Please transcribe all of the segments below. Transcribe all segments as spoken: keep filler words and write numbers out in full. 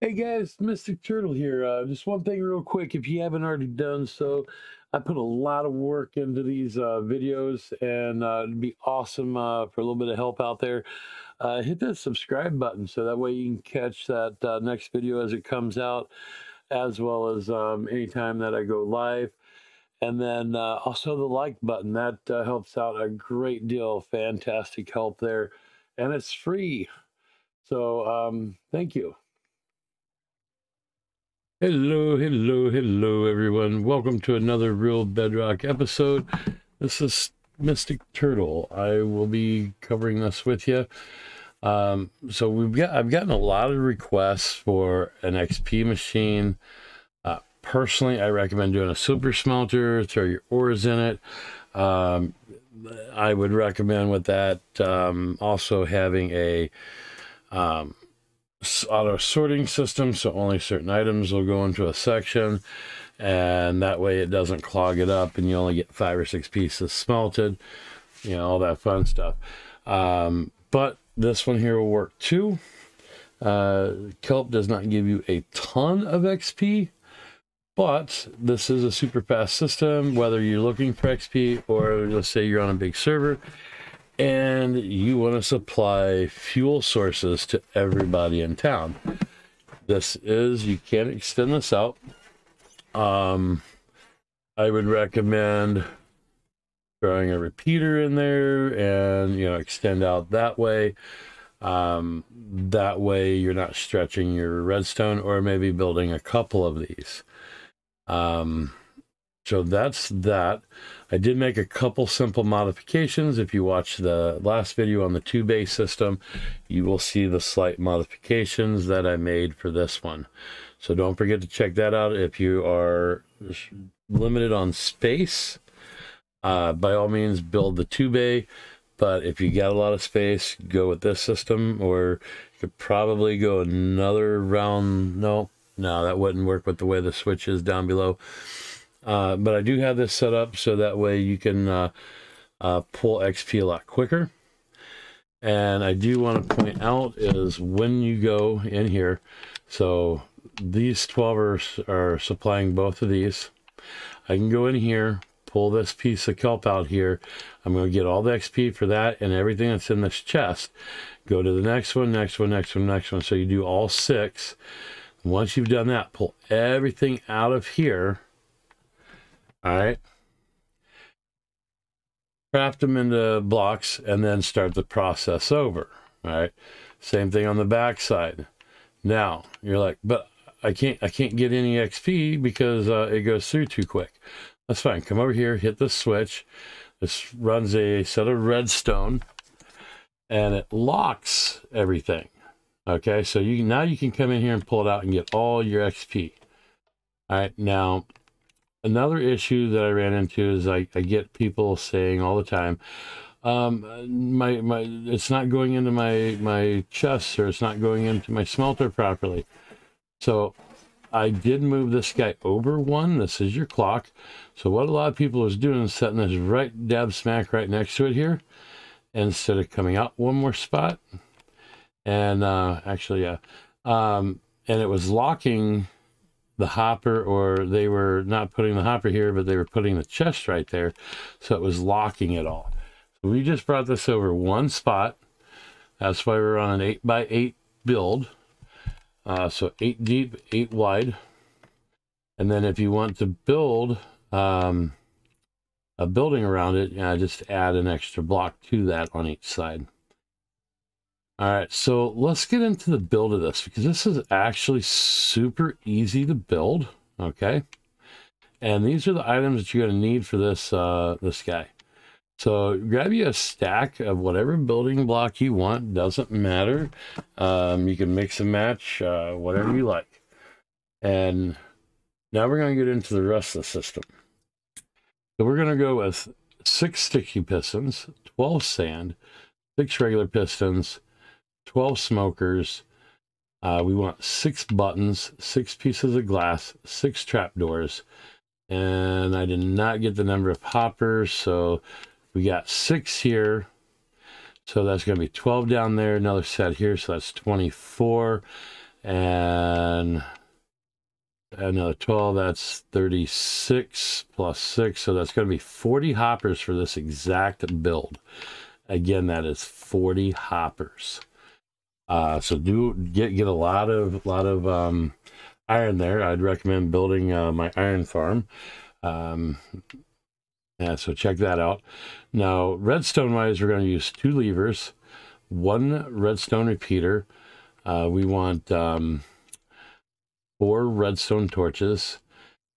Hey guys, Mystic Turtle here. Uh, just one thing real quick, if you haven't already done so, I put a lot of work into these uh, videos, and uh, it'd be awesome uh, for a little bit of help out there. Uh, hit that subscribe button so that way you can catch that uh, next video as it comes out, as well as um, anytime that I go live. And then uh, also the like button, that uh, helps out a great deal. Fantastic help there, and it's free. So um, thank you. Hello, hello, hello, everyone. Welcome to another Real Bedrock episode. This is Mystic Turtle. I will be covering this with you. Um, so we've got, I've gotten a lot of requests for an X P machine. Uh, personally, I recommend doing a super smelter, throw your ores in it. Um, I would recommend with that um, also having a... Um, auto sorting system, so only certain items will go into a section, and that way it doesn't clog it up and you only get five or six pieces smelted, you know, all that fun stuff. Um, but this one here will work too. uh, Kelp does not give you a ton of X P, but this is a super fast system, whether you're looking for X P or let's say you're on a big server and you want to supply fuel sources to everybody in town. This is, you can extend this out. Um, I would recommend throwing a repeater in there and, you know, extend out that way. Um, that way you're not stretching your redstone, or maybe building a couple of these. Um, So that's that. I did make a couple simple modifications. If you watch the last video on the two bay system, you will see the slight modifications that I made for this one. So don't forget to check that out. If you are limited on space, uh, by all means build the two bay. But if you got a lot of space, go with this system, or you could probably go another round. No, no, that wouldn't work with the way the switch is down below. Uh, but I do have this set up so that way you can uh, uh, pull X P a lot quicker. And I do want to point out is when you go in here, so these twelvers are supplying both of these. I can go in here, pull this piece of kelp out here. I'm going to get all the X P for that and everything that's in this chest. Go to the next one, next one, next one, next one. So you do all six. Once you've done that, pull everything out of here. All right, craft them into blocks and then start the process over. All right, same thing on the back side. Now you're like, but I can't I can't get any X P because uh, it goes through too quick. That's fine. Come over here, hit the switch. This runs a set of redstone and it locks everything. Okay, so you now you can come in here and pull it out and get all your X P. All right, now another issue that I ran into is I, I get people saying all the time, um, my, my, it's not going into my, my chests, or it's not going into my smelter properly. So I did move this guy over one. This is your clock. So what a lot of people is doing is setting this right dab smack right next to it here, instead of coming out one more spot. And uh, actually, yeah. Um, and it was locking the hopper, or they were not putting the hopper here, but they were putting the chest right there. So it was locking it all. So we just brought this over one spot. That's why we're on an eight by eight build. Uh, so eight deep, eight wide. And then if you want to build um, a building around it, you know, just add an extra block to that on each side. All right, so let's get into the build of this, because this is actually super easy to build, okay? And these are the items that you're gonna need for this, uh, this guy. So grab you a stack of whatever building block you want, doesn't matter. Um, you can mix and match, uh, whatever you like. And now we're gonna get into the rest of the system. So we're gonna go with six sticky pistons, twelve sand, six regular pistons, twelve smokers. Uh, we want six buttons, six pieces of glass, six trapdoors, and I did not get the number of hoppers, so we got six here. So that's going to be twelve down there, another set here, so that's twenty-four. and another twelve, that's thirty-six plus six. So that's going to be forty hoppers for this exact build. Again, that is forty hoppers. Uh, so do get, get a lot of, lot of, um, iron there. I'd recommend building, uh, my iron farm. Um, yeah, so check that out. Now, redstone wise, we're going to use two levers, one redstone repeater. Uh, we want, um, four redstone torches.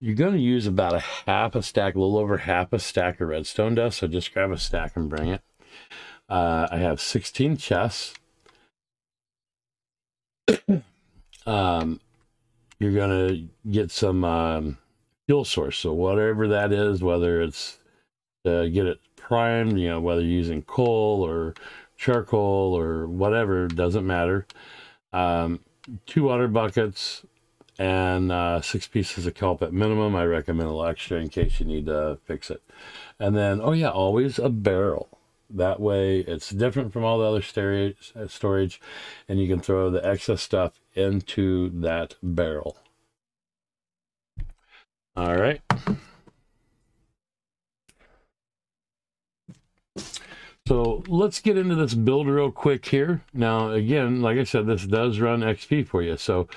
You're going to use about a half a stack, a little over half a stack of redstone dust. So just grab a stack and bring it. Uh, I have sixteen chests. Um, you're going to get some um, fuel source. So whatever that is, whether it's to get it primed, you know, whether you're using coal or charcoal or whatever, doesn't matter. Um, two water buckets and uh, six pieces of kelp at minimum. I recommend a little extra in case you need to fix it. And then, oh yeah, always a barrel. That way it's different from all the other storage, and you can throw the excess stuff into that barrel. All right. So let's get into this build real quick here. Now, again, like I said, this does run X P for you. So,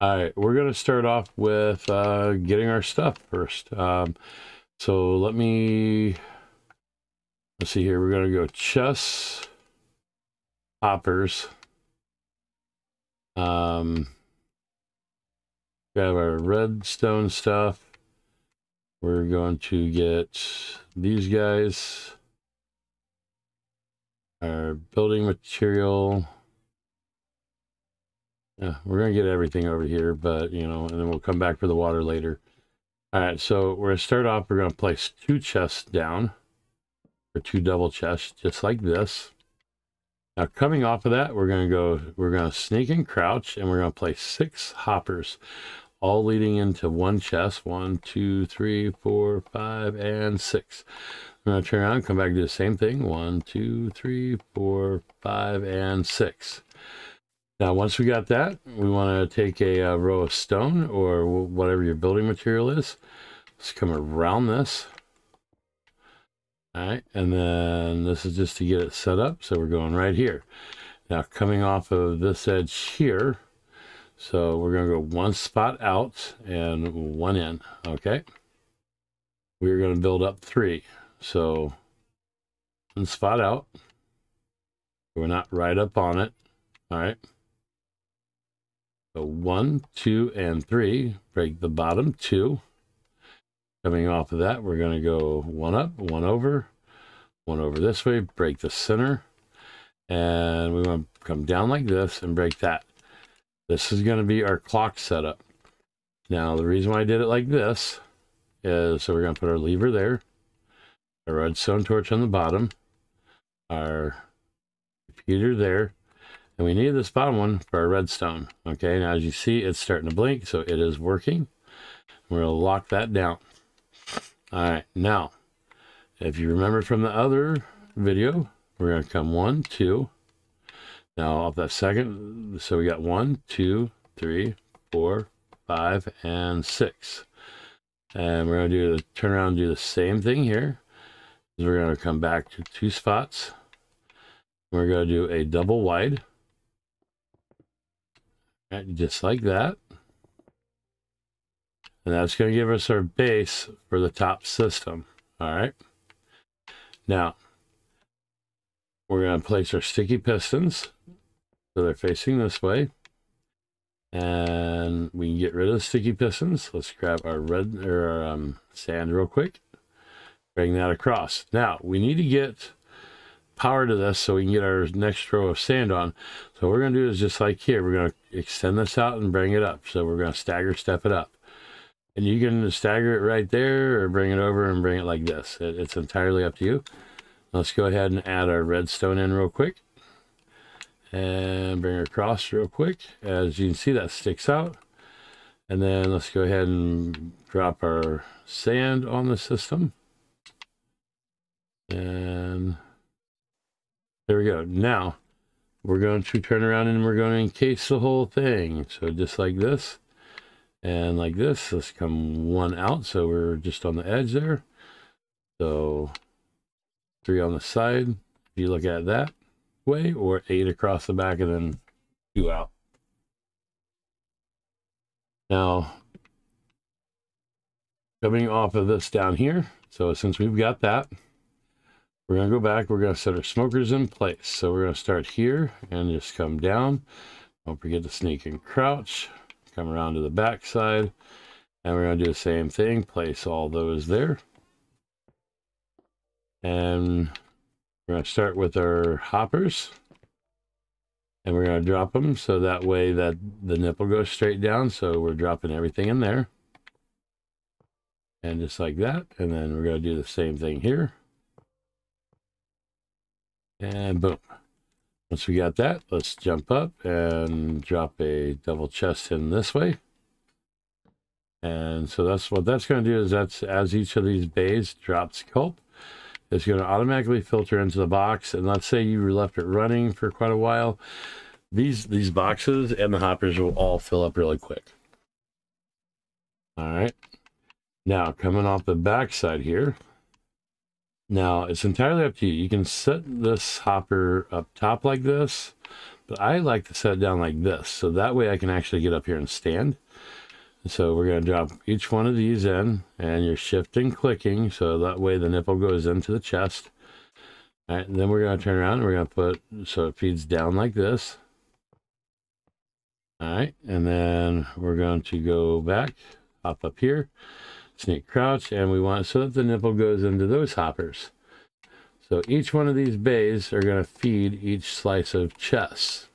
all right, we're going to start off with uh, getting our stuff first. Um, so let me... Let's see here, we're going to go chests, hoppers, um, grab our redstone stuff. We're going to get these guys, our building material. Yeah, we're going to get everything over here, but, you know, and then we'll come back for the water later. All right, so we're going to start off, we're going to place two chests down. Or two double chests, just like this. Now, coming off of that, we're going to go, we're going to sneak and crouch, and we're going to place six hoppers, all leading into one chest. One, two, three, four, five, and six. I'm going to turn around, come back and do the same thing. One, two, three, four, five, and six. Now, once we got that, we want to take a, a row of stone or whatever your building material is. Let's come around this. All right, and then this is just to get it set up. So we're going right here. Now coming off of this edge here. So we're going to go one spot out and one in. Okay. We're going to build up three. So one spot out. We're not right up on it. All right. So one, two, and three. Break the bottom two. Coming off of that, we're going to go one up, one over, one over this way, break the center, and we want to come down like this and break that. This is going to be our clock setup. Now, the reason why I did it like this is, so we're going to put our lever there, our redstone torch on the bottom, our repeater there, and we need this bottom one for our redstone. Okay, now as you see, it's starting to blink, so it is working. We're going to lock that down. All right, now, if you remember from the other video, we're going to come one, two. Now, off that second, so we got one, two, three, four, five, and six. And we're going to do the turn around and do the same thing here. We're going to come back to two spots. We're going to do a double wide. Right, just like that. And that's going to give us our base for the top system. All right. Now, we're going to place our sticky pistons. So they're facing this way. And we can get rid of the sticky pistons. Let's grab our red or our, um, sand real quick. Bring that across. Now, we need to get power to this so we can get our next row of sand on. So what we're going to do is just like here. We're going to extend this out and bring it up. So we're going to stagger step it up. And you can stagger it right there or bring it over and bring it like this. It, it's entirely up to you. Let's go ahead and add our redstone in real quick. And bring it across real quick. As you can see, that sticks out. And then let's go ahead and drop our sand on the system. And there we go. Now, we're going to turn around and we're going to encase the whole thing. So just like this and like this, let's come one out. So we're just on the edge there. So three on the side, if you look at it that way, or eight across the back and then two out. Now, coming off of this down here, so since we've got that, we're going to go back, we're going to set our smokers in place. So we're going to start here and just come down. Don't forget to sneak and crouch, come around to the back side, and we're going to do the same thing, place all those there. And we're going to start with our hoppers, and we're going to drop them so that way that the nipple goes straight down. So we're dropping everything in there, and just like that. And then we're going to do the same thing here, and boom. Once we got that, let's jump up and drop a double chest in this way. And so that's what that's going to do, is that's as each of these bays drops kelp, it's going to automatically filter into the box. And let's say you left it running for quite a while, these these boxes and the hoppers will all fill up really quick. All right, now coming off the back side here, now it's entirely up to you. You can set this hopper up top like this, but I like to set it down like this, so that way I can actually get up here and stand. So we're going to drop each one of these in, and you're shifting, clicking, so that way the nipple goes into the chest. All right, and then we're going to turn around and we're going to put, so it feeds down like this. All right, and then we're going to go back, hop up here, sneak, crouch, and we want so that the nipple goes into those hoppers. So each one of these bays are going to feed each slice of chest.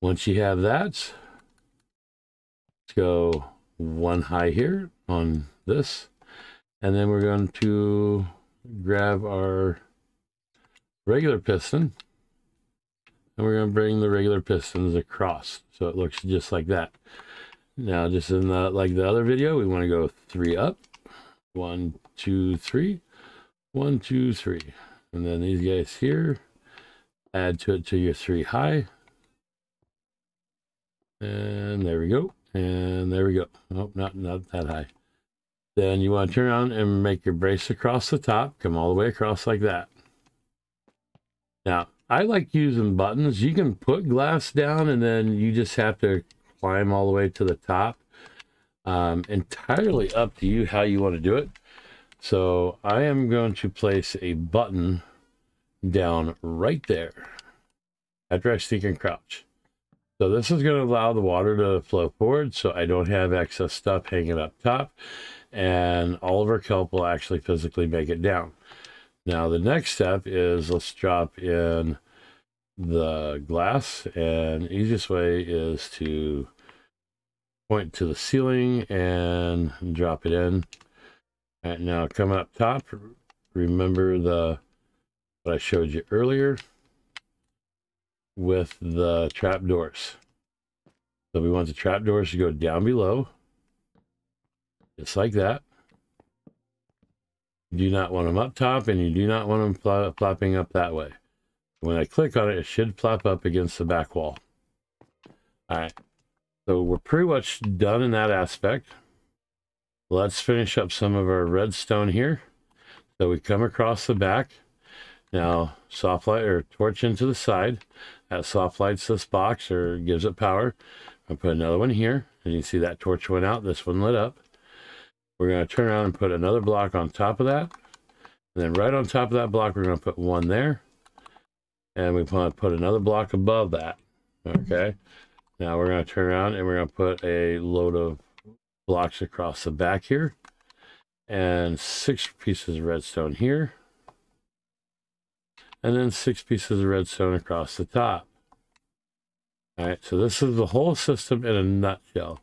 Once you have that, let's go one high here on this, and then we're going to grab our regular piston, and we're going to bring the regular pistons across so it looks just like that. Now, just in the, like the other video, we want to go three up, one, two, three, one, two, three, and then these guys here, add to it to your three high, and there we go. And there we go. Nope, not, not that high. Then you want to turn around and make your brace across the top. Come all the way across like that. Now, I like using buttons. You can put glass down and then you just have to climb all the way to the top. Um, entirely up to you how you want to do it. So I am going to place a button down right there after I sneak and crouch. So this is going to allow the water to flow forward, so I don't have excess stuff hanging up top, and all of our kelp will actually physically make it down. Now the next step is, let's drop in the glass, and easiest way is to point to the ceiling and drop it in. All right, now come up top, remember the what I showed you earlier with the trap doors. So we want the trap doors to go down below, just like that. You do not want them up top, and you do not want them fl flopping up that way. When I click on it, it should flop up against the back wall. All right, so we're pretty much done in that aspect. Let's finish up some of our redstone here. So we come across the back. Now, soft light or torch into the side. That soft lights this box or gives it power. I'll put another one here, and you see that torch went out. This one lit up. We're going to turn around and put another block on top of that. And then right on top of that block, we're going to put one there. And we want to put another block above that. Okay. Now we're going to turn around and we're going to put a load of blocks across the back here. And six pieces of redstone here. And then six pieces of redstone across the top. All right, so this is the whole system in a nutshell.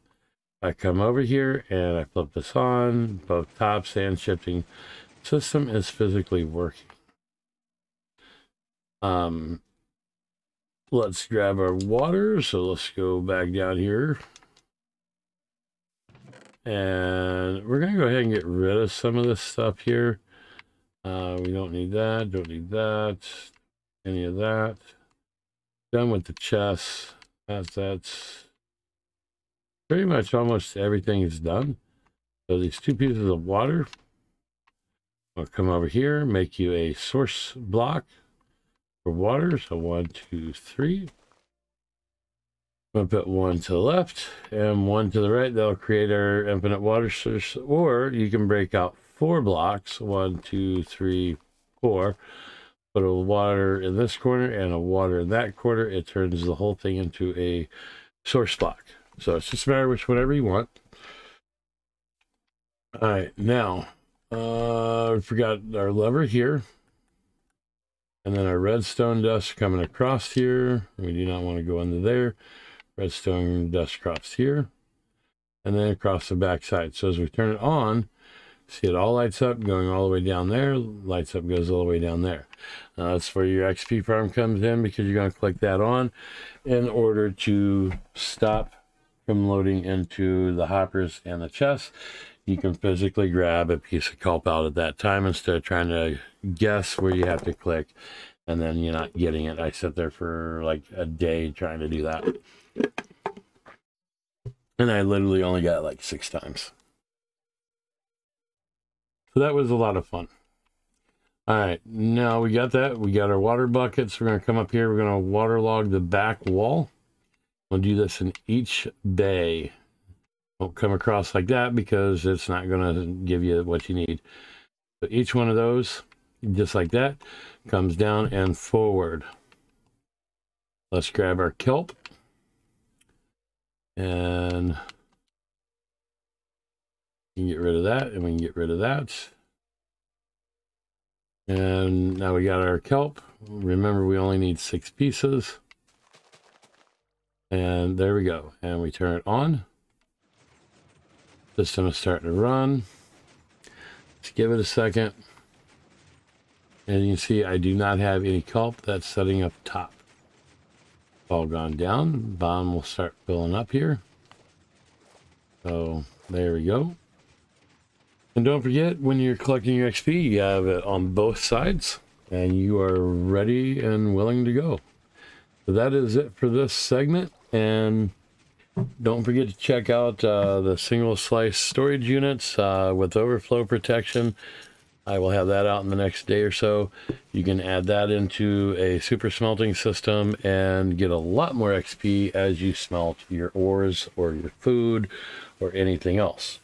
I come over here and I flip this on, both tops and shifting. System is physically working. Um, let's grab our water. So let's go back down here. And we're gonna go ahead and get rid of some of this stuff here. Uh, we don't need that, don't need that, any of that. Done with the chest. That's, that's pretty much almost everything is done. So these two pieces of water. I'll come over here, make you a source block for water. So one, two, three. I'm going to put one to the left and one to the right. That'll create our infinite water source. Or you can break out four blocks. One, two, three, four. Put a water in this corner and a water in that corner. It turns the whole thing into a source block. So it's just a matter of which whatever you want. All right, now uh, we forgot our lever here. And then our redstone dust coming across here. We do not want to go into there. Redstone dust across here. And then across the back side. So as we turn it on, see it all lights up, going all the way down there. Lights up, goes all the way down there. Now that's where your X P farm comes in, because you're going to click that on in order to stop from loading into the hoppers and the chests. You can physically grab a piece of kelp out at that time instead of trying to guess where you have to click and then you're not getting it. I sat there for like a day trying to do that. And I literally only got it like six times. So that was a lot of fun. All right, now we got that. We got our water buckets. We're gonna come up here. We're gonna waterlog the back wall. We'll do this in each bay. Won't come across like that because it's not going to give you what you need. So each one of those, just like that, comes down and forward. Let's grab our kelp and you can get rid of that, and we can get rid of that. And now we got our kelp. Remember, we only need six pieces. And there we go. And we turn it on. System is starting to run. Let's give it a second. And you can see I do not have any kelp. That's setting up top. All gone down. Bomb will start filling up here. So there we go. And don't forget, when you're collecting your X P, you have it on both sides and you are ready and willing to go. So that is it for this segment. And don't forget to check out uh, the single slice storage units uh, with overflow protection. I will have that out in the next day or so. You can add that into a super smelting system and get a lot more X P as you smelt your ores or your food or anything else.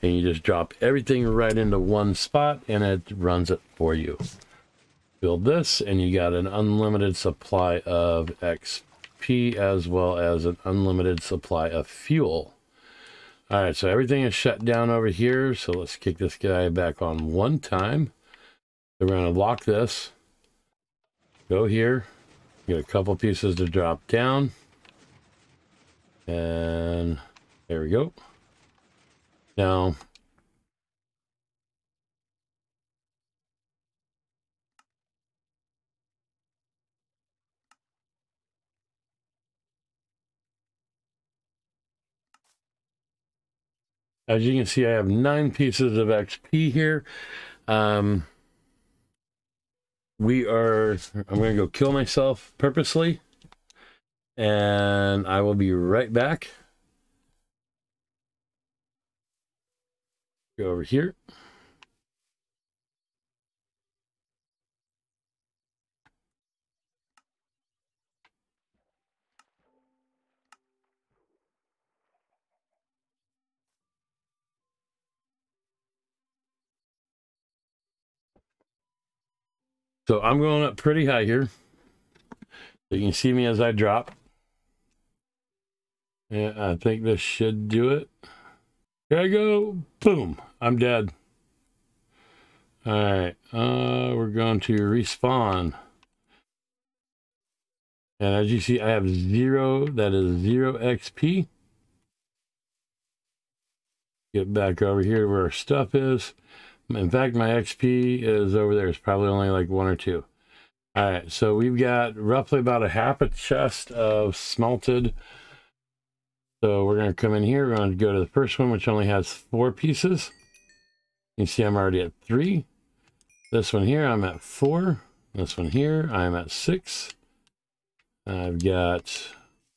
And you just drop everything right into one spot and it runs it for you. Build this and you got an unlimited supply of X P, as well as an unlimited supply of fuel. All right, so everything is shut down over here. So let's kick this guy back on one time. So we're going to lock this. Go here. Get a couple pieces to drop down. And there we go. Now, as you can see, I have nine pieces of X P here. Um, we are, I'm going to go kill myself purposely. And I will be right back. Go over here. So I'm going up pretty high here. So you can see me as I drop. And I think this should do it. Here I go. Boom. I'm dead. All right. Uh, we're going to respawn. And as you see, I have zero. That is zero X P. Get back over here where our stuff is. In fact, my X P is over there. It's probably only like one or two. All right, so we've got roughly about a half a chest of smelted. So we're going to come in here. We're going to go to the first one, which only has four pieces. You see I'm already at three. This one here, I'm at four. This one here, I'm at six. I've got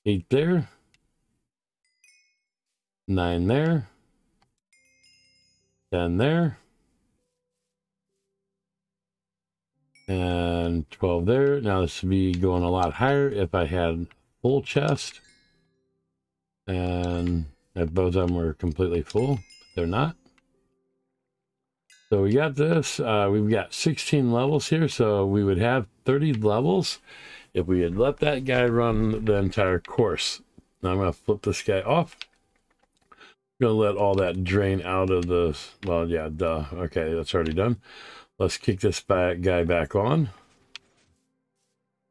eight there, nine there, ten there, and twelve there. Now this would be going a lot higher if I had full chest, and if both of them were completely full, but they're not. So we got this. Uh, we've got sixteen levels here, so we would have thirty levels if we had let that guy run the entire course. Now I'm going to flip this guy off. I'm going to let all that drain out of the... Well, yeah, duh. Okay, that's already done. Let's kick this back, guy back on.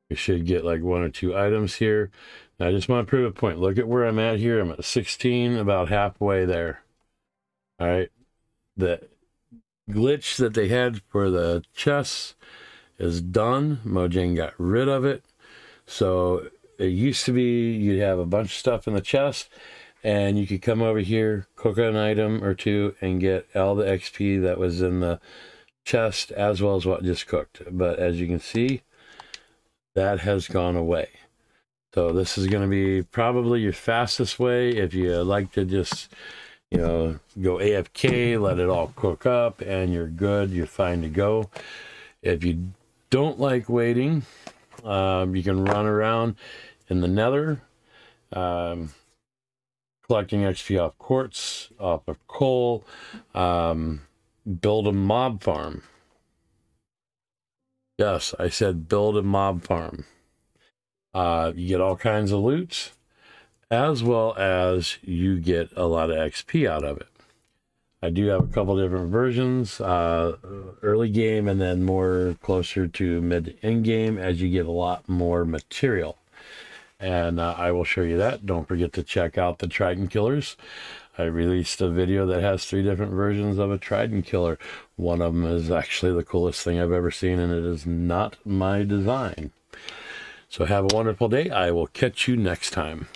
We should get like one or two items here. Now I just want to prove a point. Look at where I'm at here. I'm at sixteen, about halfway there. All right. The glitch that they had for the chests is done. Mojang got rid of it. So it used to be you'd have a bunch of stuff in the chest and you could come over here, cook an item or two, and get all the X P that was in the chest as well as what just cooked. But as you can see, that has gone away. So this is going to be probably your fastest way if you like to just, you know, go A F K, let it all cook up, and you're good. You're fine to go. If you don't like waiting, um, you can run around in the nether, um, collecting X P off quartz, off of coal, um, build a mob farm. Yes, I said build a mob farm. Uh, you get all kinds of loot, as well as you get a lot of X P out of it. I do have a couple different versions, uh, early game and then more closer to mid to end game as you get a lot more material. And uh, I will show you that. Don't forget to check out the Trident Killers. I released a video that has three different versions of a Trident Killer. One of them is actually the coolest thing I've ever seen, and it is not my design. So have a wonderful day. I will catch you next time.